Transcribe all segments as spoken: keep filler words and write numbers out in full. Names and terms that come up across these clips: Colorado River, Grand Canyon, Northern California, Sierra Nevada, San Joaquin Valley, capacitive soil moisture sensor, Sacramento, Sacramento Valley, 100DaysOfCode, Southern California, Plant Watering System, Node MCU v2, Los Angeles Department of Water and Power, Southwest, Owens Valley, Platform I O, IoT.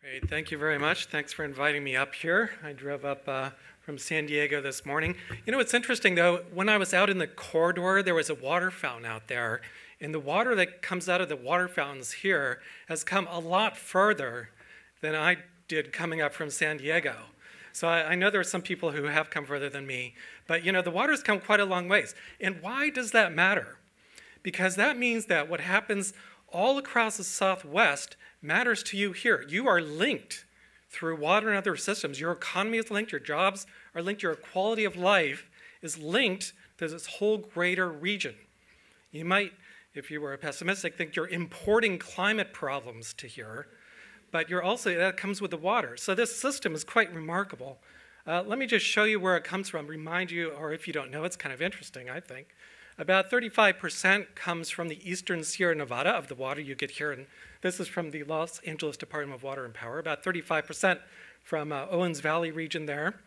Great, thank you very much. Thanks for inviting me up here. I drove up uh, from San Diego this morning. You know, it's interesting though, when I was out in the corridor, there was a water fountain out there, and the water that comes out of the water fountains here has come a lot further than I did coming up from San Diego. So I, I know there are some people who have come further than me, but you know, the water's come quite a long ways. And why does that matter? Because that means that what happens all across the Southwest matters to you here. You are linked through water and other systems. Your economy is linked, your jobs are linked, your quality of life is linked to this whole greater region. You might, if you were pessimistic, think you're importing climate problems to here, but you're also, that comes with the water. So this system is quite remarkable. Uh, let me just show you where it comes from, remind you, or if you don't know, it's kind of interesting, I think. About thirty-five percent comes from the eastern Sierra Nevada of the water you get here, and this is from the Los Angeles Department of Water and Power. About thirty-five percent from uh, Owens Valley region there.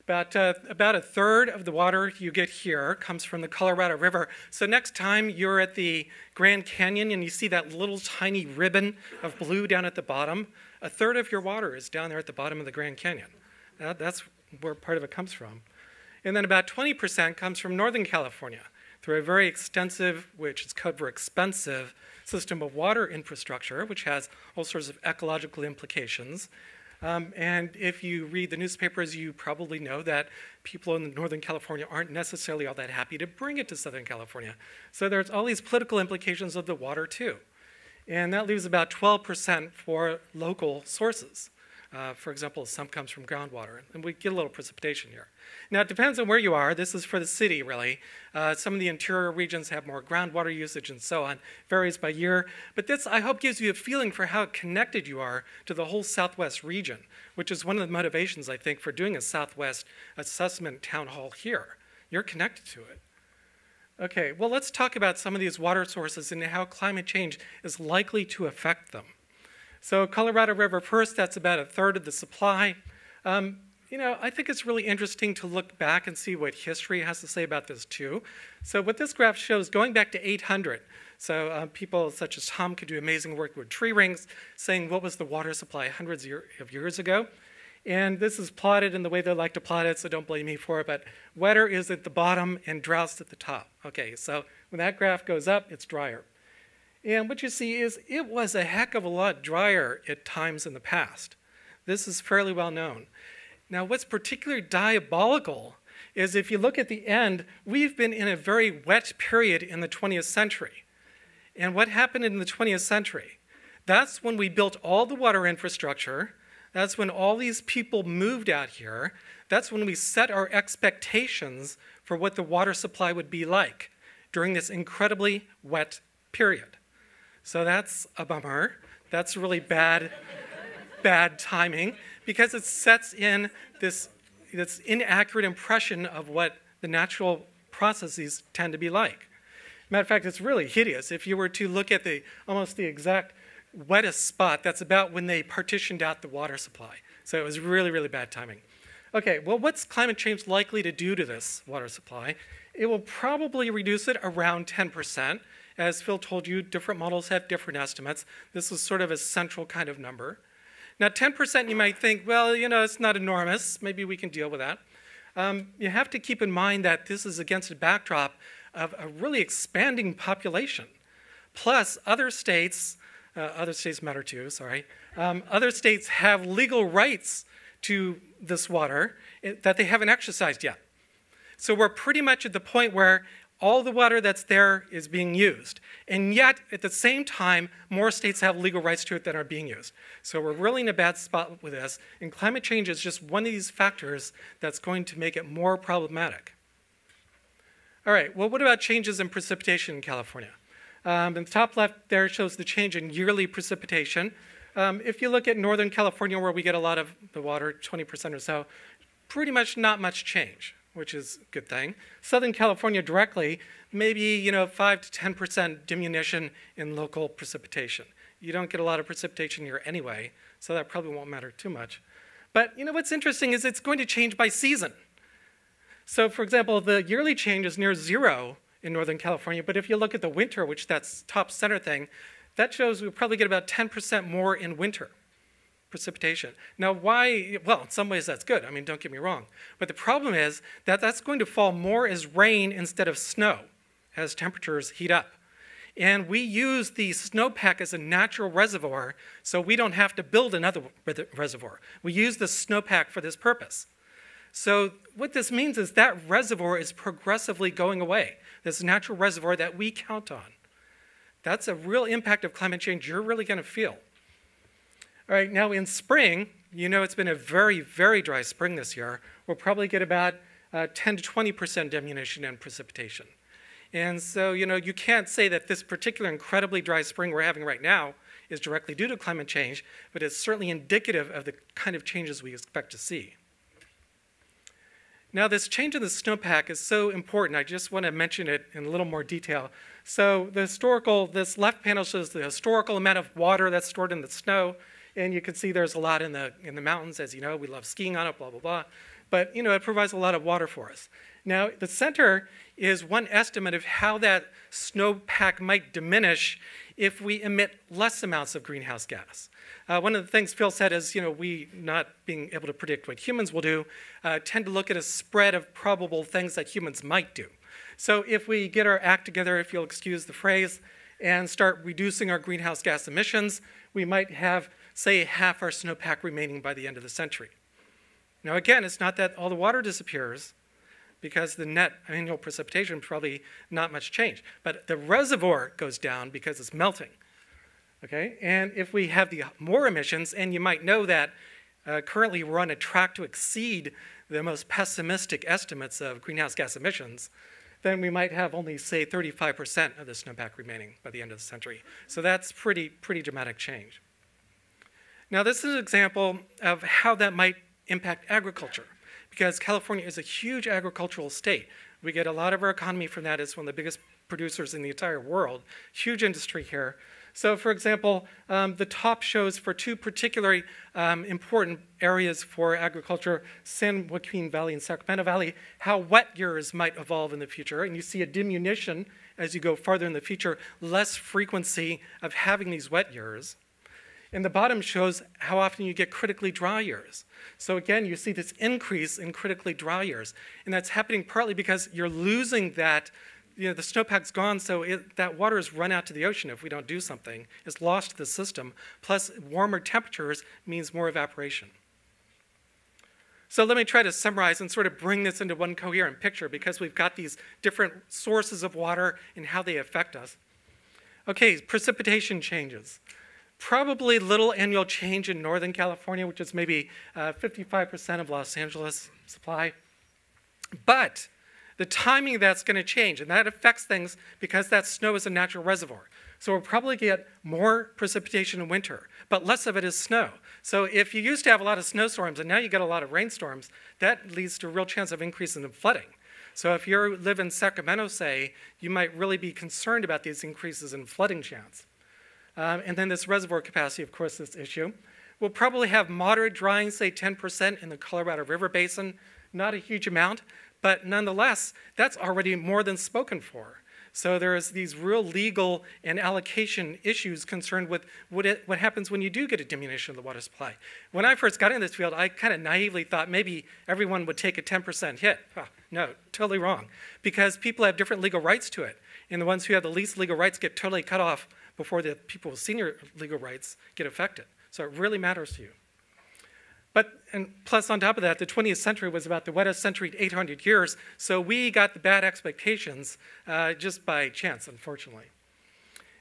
About, uh, about a third of the water you get here comes from the Colorado River. So next time you're at the Grand Canyon and you see that little tiny ribbon of blue down at the bottom, a third of your water is down there at the bottom of the Grand Canyon. Uh, that's where part of it comes from. And then about twenty percent comes from Northern California, through a very extensive, which is code for expensive, system of water infrastructure, which has all sorts of ecological implications. Um, and if you read the newspapers, you probably know that people in Northern California aren't necessarily all that happy to bring it to Southern California. So there's all these political implications of the water too. And that leaves about twelve percent for local sources. Uh, for example, some comes from groundwater, and we get a little precipitation here. Now, it depends on where you are. This is for the city, really. Uh, some of the interior regions have more groundwater usage and so on. Varies by year. But this, I hope, gives you a feeling for how connected you are to the whole Southwest region, which is one of the motivations, I think, for doing a Southwest assessment town hall here. You're connected to it. Okay, well, let's talk about some of these water sources and how climate change is likely to affect them. So Colorado River first, that's about a third of the supply. Um, you know, I think it's really interesting to look back and see what history has to say about this too. So what this graph shows, going back to eight hundred, so uh, people such as Tom could do amazing work with tree rings, saying what was the water supply hundreds of, year, of years ago. And this is plotted in the way they like to plot it, so don't blame me for it, but wetter is at the bottom and droughts at the top. Okay, so when that graph goes up, it's drier. And what you see is it was a heck of a lot drier at times in the past. This is fairly well known. Now, what's particularly diabolical is if you look at the end, we've been in a very wet period in the twentieth century. And what happened in the twentieth century? That's when we built all the water infrastructure. That's when all these people moved out here. That's when we set our expectations for what the water supply would be like during this incredibly wet period. So that's a bummer. That's really bad, bad timing, because it sets in this, this inaccurate impression of what the natural processes tend to be like. Matter of fact, it's really hideous. If you were to look at the almost the exact wettest spot, that's about when they partitioned out the water supply. So it was really, really bad timing. Okay, well, what's climate change likely to do to this water supply? It will probably reduce it around ten percent. As Phil told you, different models have different estimates. This is sort of a central kind of number. Now, ten percent you might think, well, you know, it's not enormous. Maybe we can deal with that. Um, you have to keep in mind that this is against a backdrop of a really expanding population. Plus, other states, uh, other states matter too, sorry. Um, other states have legal rights to this water that they haven't exercised yet. So we're pretty much at the point where all the water that's there is being used. And yet, at the same time, more states have legal rights to it than are being used. So we're really in a bad spot with this. And climate change is just one of these factors that's going to make it more problematic. All right, well, what about changes in precipitation in California? Um, in the top left there shows the change in yearly precipitation. Um, if you look at Northern California, where we get a lot of the water, twenty percent or so, pretty much not much change, which is a good thing. Southern California directly, maybe, you know, five to ten percent diminution in local precipitation. You don't get a lot of precipitation here anyway, so that probably won't matter too much. But, you know, what's interesting is it's going to change by season. So, for example, the yearly change is near zero in Northern California, but if you look at the winter, which that's top center thing, that shows we'll probably get about ten percent more in winter precipitation. Now why, well, in some ways that's good. I mean, don't get me wrong. But the problem is that that's going to fall more as rain instead of snow as temperatures heat up. And we use the snowpack as a natural reservoir, so we don't have to build another reservoir. We use the snowpack for this purpose. So what this means is that reservoir is progressively going away, this natural reservoir that we count on. That's a real impact of climate change you're really going to feel. All right, now in spring, you know it's been a very, very dry spring this year. We'll probably get about uh, ten to twenty percent diminution in precipitation. And so, you know, you can't say that this particular incredibly dry spring we're having right now is directly due to climate change, but it's certainly indicative of the kind of changes we expect to see. Now, this change in the snowpack is so important. I just want to mention it in a little more detail. So the historical, this left panel shows the historical amount of water that's stored in the snow. And you can see there's a lot in the, in the mountains. As you know, we love skiing on it, blah, blah, blah. But, you know, it provides a lot of water for us. Now, the center is one estimate of how that snowpack might diminish if we emit less amounts of greenhouse gas. Uh, one of the things Phil said is, you know, we, not being able to predict what humans will do, uh, tend to look at a spread of probable things that humans might do. So if we get our act together, if you'll excuse the phrase, and start reducing our greenhouse gas emissions, we might have, say, half our snowpack remaining by the end of the century. Now, again, it's not that all the water disappears, because the net annual precipitation probably not much change. But the reservoir goes down because it's melting, okay? And if we have the more emissions, and you might know that uh, currently we're on a track to exceed the most pessimistic estimates of greenhouse gas emissions, then we might have only, say, thirty-five percent of the snowpack remaining by the end of the century. So that's pretty, pretty dramatic change. Now, this is an example of how that might impact agriculture, because California is a huge agricultural state. We get a lot of our economy from that. It's one of the biggest producers in the entire world. Huge industry here. So for example, um, the top shows for two particularly um, important areas for agriculture, San Joaquin Valley and Sacramento Valley, how wet years might evolve in the future. And you see a diminution as you go farther in the future, less frequency of having these wet years. And the bottom shows how often you get critically dry years. So again, you see this increase in critically dry years. And that's happening partly because you're losing that, you know, the snowpack's gone, so it, that water is run out to the ocean if we don't do something. It's lost to the system. Plus, warmer temperatures means more evaporation. So let me try to summarize and sort of bring this into one coherent picture, because we've got these different sources of water and how they affect us. Okay, precipitation changes. Probably little annual change in Northern California, which is maybe uh, fifty-five percent of Los Angeles supply. But the timing of that's going to change, and that affects things because that snow is a natural reservoir. So we'll probably get more precipitation in winter, but less of it is snow. So if you used to have a lot of snowstorms and now you get a lot of rainstorms, that leads to a real chance of increase in the flooding. So if you live in Sacramento, say, you might really be concerned about these increases in flooding chance. Um, and then this reservoir capacity, of course, this issue. We'll probably have moderate drying, say ten percent in the Colorado River basin. Not a huge amount, but nonetheless, that's already more than spoken for. So there's these real legal and allocation issues concerned with what, it, what happens when you do get a diminution of the water supply. When I first got in this field, I kind of naively thought maybe everyone would take a ten percent hit. Huh, no, totally wrong, because people have different legal rights to it, and the ones who have the least legal rights get totally cut off before the people with senior legal rights get affected. So it really matters to you. But, and plus on top of that, the twentieth century was about the wettest century in eight hundred years, so we got the bad expectations uh, just by chance, unfortunately.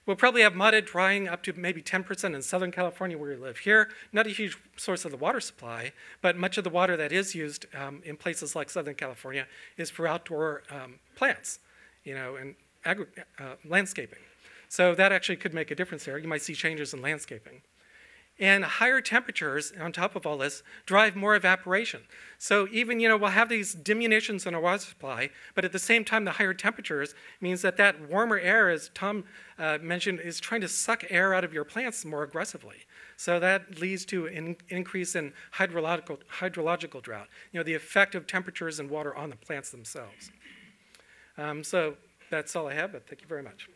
We'll probably have moderate drying up to maybe ten percent in Southern California where we live here. Not a huge source of the water supply, but much of the water that is used um, in places like Southern California is for outdoor um, plants, you know, and agri uh, landscaping. So that actually could make a difference there. You might see changes in landscaping. And higher temperatures, on top of all this, drive more evaporation. So even, you know, we'll have these diminutions in our water supply, but at the same time, the higher temperatures means that that warmer air, as Tom uh, mentioned, is trying to suck air out of your plants more aggressively. So that leads to an increase in hydrological, hydrological drought, you know, the effect of temperatures and water on the plants themselves. Um, so that's all I have, but thank you very much.